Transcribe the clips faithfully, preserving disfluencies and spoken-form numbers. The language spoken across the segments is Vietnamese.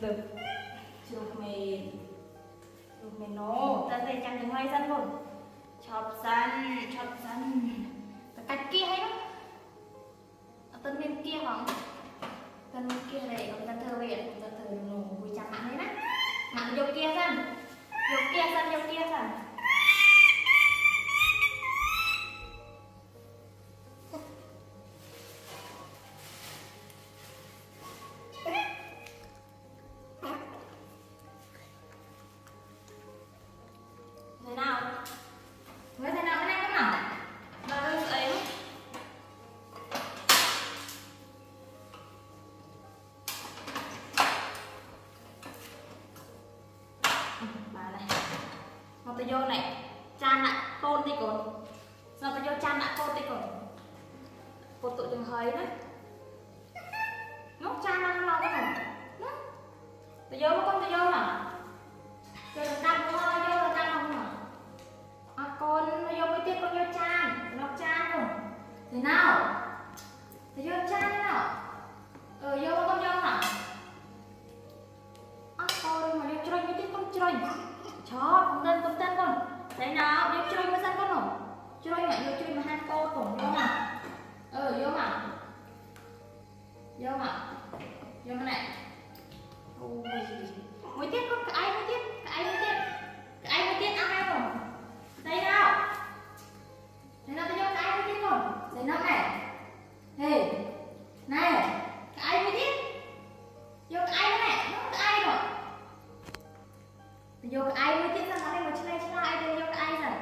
Được. Chụp mì. Chụp mì nô. Ta sẽ chẳng được ngoài dân luôn. Chọp dân, chọp dân. Ta cắt kia hay lắm. Ở tân bên kia không? Tân bên kia này, ta thơ về. Ta thơ nổ vui chẳng thế lắm. Mặc vô kia dân. Vô kia dân, vô kia dân. Vô này, chan lại tôn đi còn, giờ phải vô chan lại tôn đi còn, một tụi đừng hơi đấy, nóc chan đang lo cái này, nó, tôi vô con tôi vô mà, tôi đang vô vô tôi đang không mà, à con tôi vô cái tiết con vô chan, nóc chan rồi, thế nào, tôi vô chan thế nào, ờ vô con vô mà, à con mà vô chơi cái tiết con chơi. Chó, con tên, con tên con. Đấy nào, vô chơi mà sang con không? Chơi mà, vô chơi mà hai cô cũng vô mà. Ừ, vô mà. Vô mà. Vô mà này. Ui. Mới tiết con, cái ai mới tiết. Cái ai mới tiết. Cái ai mới tiết ăn ai không? Đấy nào. Đấy nào, tôi vô cái ai mới tiết không? Đấy nào này. Hey. Này. Cái ai mới tiết. Vô cái ai mới này. Nó cái ai không? Vô cái ai mới tiết ra nó một chai chai ai vô cái ai rồi,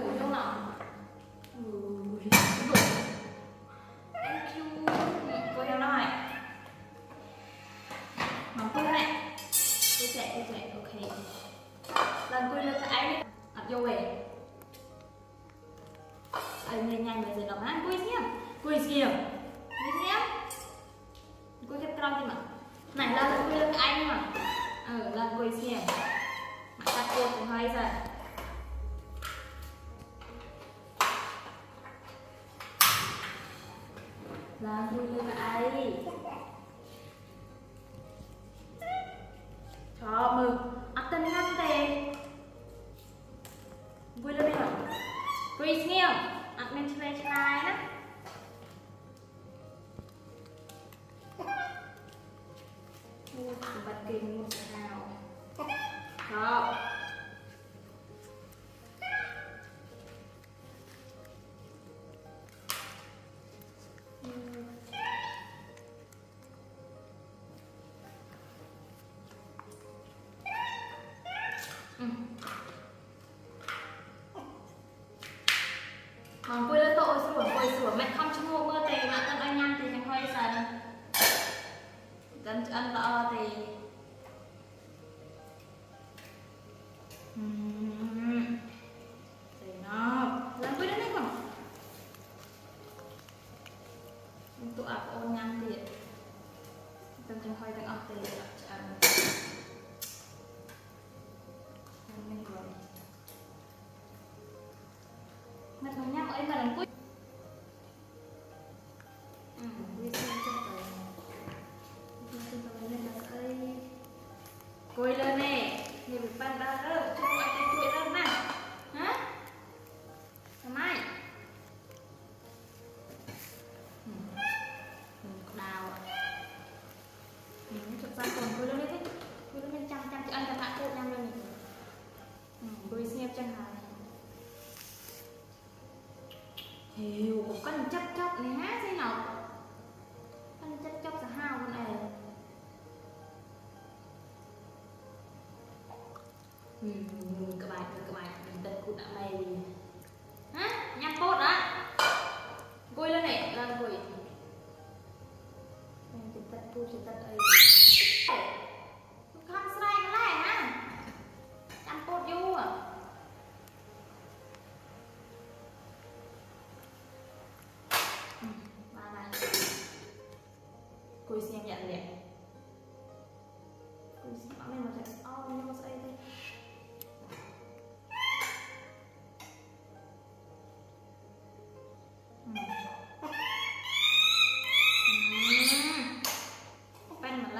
ừ vô nọ, ừ coi nó này, mắm coi này, coi trẻ coi trẻ ok, lần coi được cái ai, đặt vô về, anh nhanh nhanh bây giờ nó ăn coi xiêm, coi xiêm, coi xiêm, coi cái con gì mà, này là coi được cái ai mà, ừ là coi xiêm. Cắt cua cũng hay rồi. Là vui như vậy. Cho mực. Ác tân ngăn tề. Vui lên đây không? Vui nhiều. Ác bên chơi chơi đó. Ui, bật kinh một nào. Đó. Món quê lỡ tội rồi, quê sủa mẹ không chung ngô mơ tề, mẹ tân anh ăn thì chẳng hơi dần. Dân chân vợ thì quay lên nè, nhìn bạn đã rớt, cho mọi cái quay rớt nè. Hả? Làm ai? Đào ạ. Chụp ra còn quay lên đấy. Quay lên bên trăm trăm chữ ăn cho bạn cột nhằm lên. Quay xem chân nào này. Hiểu, con chấp chấp này hả gì nào? Con chấp chấp là hao con này. Ừ, các bạn, các bạn, mình tật cụ đã mày. Hả? Nhắc cốt đó. Gôi lên này, lên gôi. Mình chỉ tật cụ, chỉ tật ấy. Không sao này, nó lại hả? Nhắc cốt vô à? Ba này. Gôi xem nhận liền. Gôi xem bảo mình một trận. Ô, nhưng mà sao ấy thế? Hãy subscribe cho kênh Ghiền Mì Gõ để không bỏ lỡ những video hấp dẫn.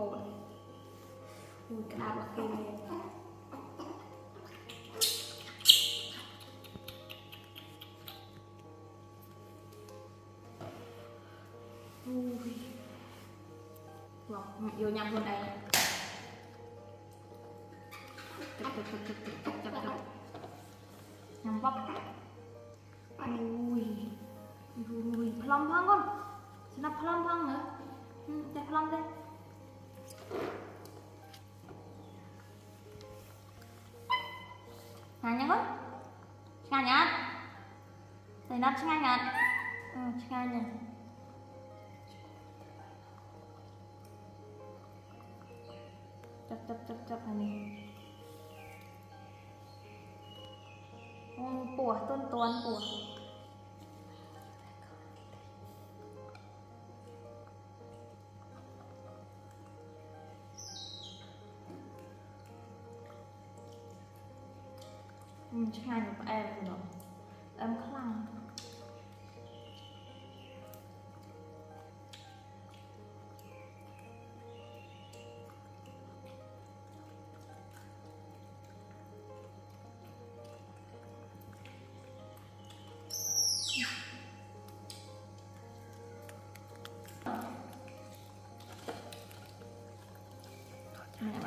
hồn. Mùi cam và kem lên. Ui, wow, vô nhầm luôn đây. Chụp chụp chụp chụp chụp chụp chụp chụp. Nhầm bắp. Ui, ui, ui, plum hơn con. Sẽ nắp plum hơn nữa. Để plum đây. Ngàn nhá con. Ngàn nhá. Để nắp chứ ngàn ngàn. Ừ, chứ ngàn nhá. Cep cep cep ini, um buah tuan tuan buah, um cakap apa em dong, em kelang.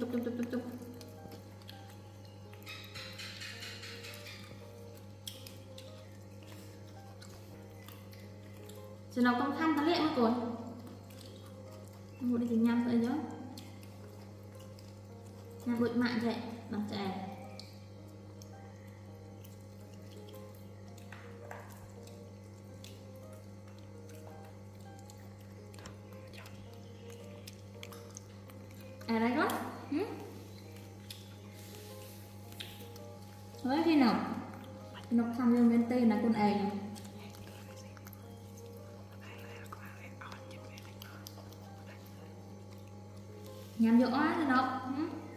Tục tục tục tục tục. Giờ nào con khăn ta lẹ mất rồi. Một đi thì nhằm rồi nhớ. Nhằm bụi mạng vậy. Bằng trẻ. À đây con. Hử? Nói khi nào? Nó khăn lên bên tên là con ấy. Nhằm vô á thì nó